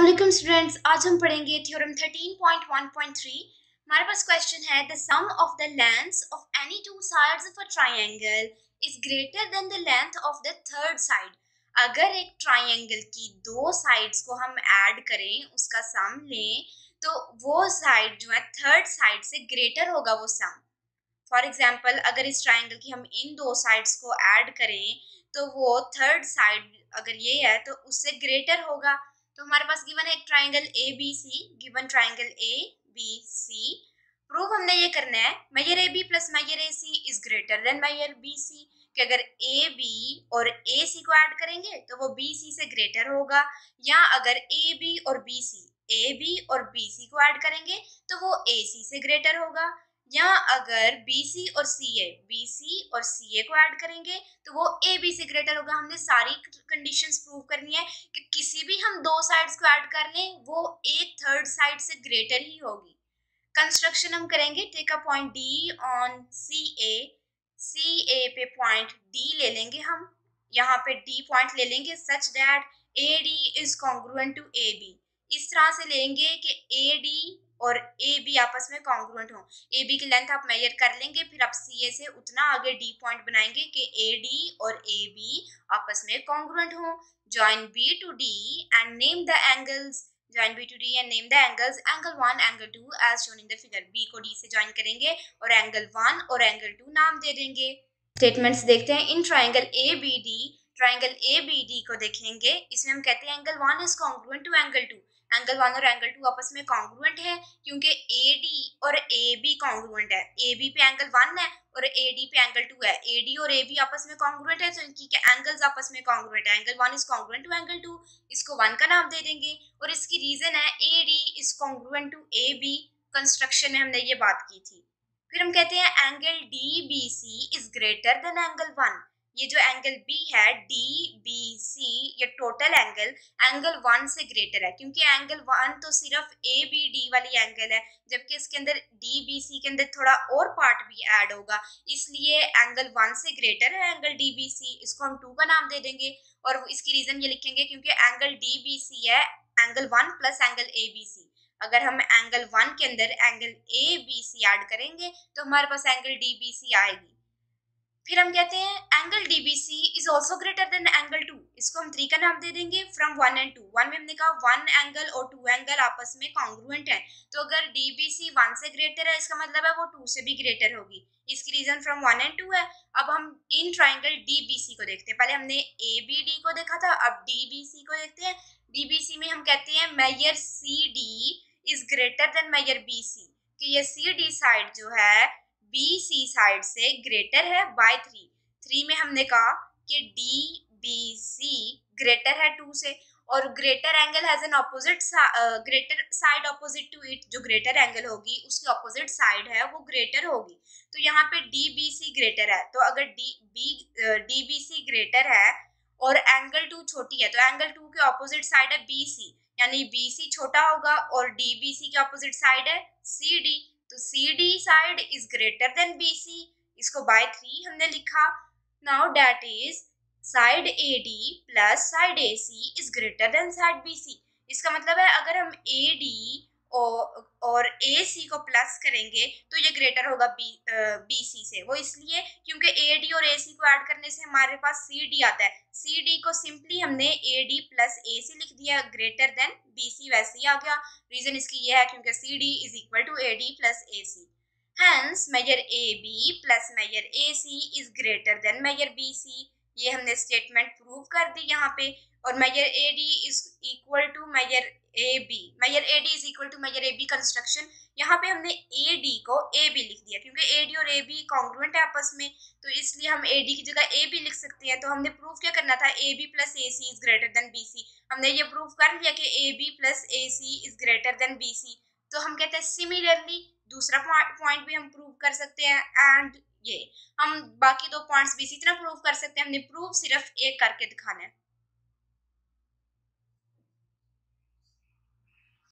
अस्सलामुअलैकुम स्टूडेंट्स, आज हम पढ़ेंगे थ्योरम 13.1.3। हमारे पास क्वेश्चन है the sum of the lengths of any two sides of a triangle is greater than the length of the third side. अगर एक ट्रायंगल की दो साइड्स को हम ऐड करें, उसका सम लें, तो वो साइड जो है थर्ड साइड से ग्रेटर होगा वो सम। फॉर एग्जाम्पल, अगर इस ट्राइंगल की हम इन दो साइड्स को ऐड करें तो वो थर्ड साइड अगर ये है तो उससे ग्रेटर होगा। तो हमारे पास गिवन है एक triangle A B C, given triangle A B C. Prove हमने ये करना है measure A B plus measure A C is greater than measure B C, कि अगर ए बी और ए सी को ऐड करेंगे तो वो बी सी से ग्रेटर होगा, या अगर ए बी और बी सी, ए बी और बी सी को ऐड करेंगे तो वो ए सी से ग्रेटर होगा, या अगर बी सी और सी ए को ऐड करेंगे तो वो ए बी से ग्रेटर होगा। हमने सारी कंडीशंस प्रूव करनी है कि किसी भी हम दो साइड्स को ऐड कर लें वो एक थर्ड साइड से ग्रेटर ही होगी। कंस्ट्रक्शन हम करेंगे take a point D on C A, C A पे पॉइंट डी ले लेंगे हम, यहाँ पे डी पॉइंट ले लेंगे, such that A D is congruent to A B. इस तरह से लेंगे कि ए डी और ए बी आपस में कॉन्ग्रुएंट हो। ए बी की लेंथ आप मेजर कर लेंगे, फिर आप सी ए से उतना आगे डी पॉइंट बनाएंगे कि ए डी और ए बी आपस में कॉन्ग्रुएंट हो। Join B to D and name the angles, join B to D and name the angles, angle one angle two as shown in the figure. B को D से join करेंगे और angle one और angle two नाम दे देंगे। Statements देखते हैं। In triangle A B D, triangle A B D को देखेंगे, इसमें हम कहते हैं angle one is congruent to angle two. Angle one और एंगल टू आपस में कॉन्ग्रुएंट है क्योंकि ए डी और ए बी कॉन्ग्रुएंट है। ए बी पे एंगल वन है और ए डी पे एंगल टू है। ए डी और ए बी आपस में कॉन्ग्रुएंट है तो इनकी के एंगल्स आपस में कॉन्ग्रुएंट है। Angle one is congruent to angle two, इसको वन का नाम दे देंगे, और इसकी रीजन है A D is congruent to A B. Construction में हमने ये बात की थी। फिर हम कहते हैं angle D B C is greater than angle one. ये जो एंगल बी है डी बी सी, ये टोटल एंगल एंगल वन से ग्रेटर है क्योंकि एंगल वन तो सिर्फ ए बी डी वाली एंगल है, जबकि इसके अंदर डी बी सी के अंदर थोड़ा और पार्ट भी ऐड होगा, इसलिए एंगल वन से ग्रेटर है एंगल डी बी सी। इसको हम टू का नाम दे देंगे और इसकी रीजन ये लिखेंगे क्योंकि एंगल डी बी सी है angle one plus angle A B C. अगर हम एंगल वन के अंदर angle A B C add करेंगे तो हमारे पास एंगल डी बी सी आएगी। फिर हम कहते हैं angle D B C is also greater than angle two. इसको हम थ्री का नाम दे देंगे from one and two. One में हमने कहा वन एंगल और टू एंगल आपस में कॉन्ग्रुएंट है, तो अगर डी बी सी वन से ग्रेटर है इसका मतलब है वो टू से भी ग्रेटर होगी। इसकी reason from one and two है। अब हम in triangle D B C को देखते हैं। पहले हमने ए बी डी को देखा था, अब डी बी सी को देखते हैं। डी बी सी में हम कहते हैं measure C D is greater than measure B C, कि ये सी डी साइड जो है बी सी साइड से ग्रेटर है बाय थ्री। थ्री में हमने कहा कि डी बी सी ग्रेटर है टू से, और greater angle has an opposite, greater side opposite to it, जो ग्रेटर एंगल होगी उसकी ऑपोजिट साइड है वो ग्रेटर होगी। तो यहाँ पे डी बी सी ग्रेटर है, तो अगर डी बी सी ग्रेटर है और एंगल टू छोटी है तो एंगल टू के ऑपोजिट साइड है बी सी, यानी बी सी छोटा होगा, और डी बी सी के ऑपोजिट साइड है सी डी, तो C D side is greater than B C. इसको बाय थ्री हमने लिखा। Now that is side A D plus side A C is greater than side B C. इसका मतलब है अगर हम ए डी और ए सी को प्लस करेंगे तो ये ग्रेटर होगा बी सी से। वो इसलिए क्योंकि ए डी और ए सी को ऐड करने से हमारे पास सी डी आता है। सी डी को सिंपली हमने ए डी प्लस ए सी लिख दिया, ग्रेटर देन बी सी वैसे ही आ गया। रीजन इसकी ये है क्योंकि C D is equal to A D plus A C. Hence measure A B plus measure A C is greater than measure B C. ये हमने स्टेटमेंट प्रूव कर दी यहाँ पे। और measure A D is equal to measure A B, measure A D is equal to measure A B. Construction यहाँ पे हमने ए डी को ए बी लिख दिया क्योंकि ए डी और ए बी कॉन्ग्रुएंट है आपस में, तो इसलिए हम ए डी की जगह ए बी लिख सकते हैं। तो हमने प्रूव क्या करना था, A B plus A C is greater than B C. हमने ये प्रूव कर लिया कि A B plus A C is greater than B C. तो हम कहते हैं सिमिलरली दूसरा पॉइंट भी हम प्रूव कर सकते हैं, एंड ये हम बाकी दो पॉइंट्स भी इसी तरह प्रूव कर सकते हैं। हमने प्रूव सिर्फ एक करके दिखाना है।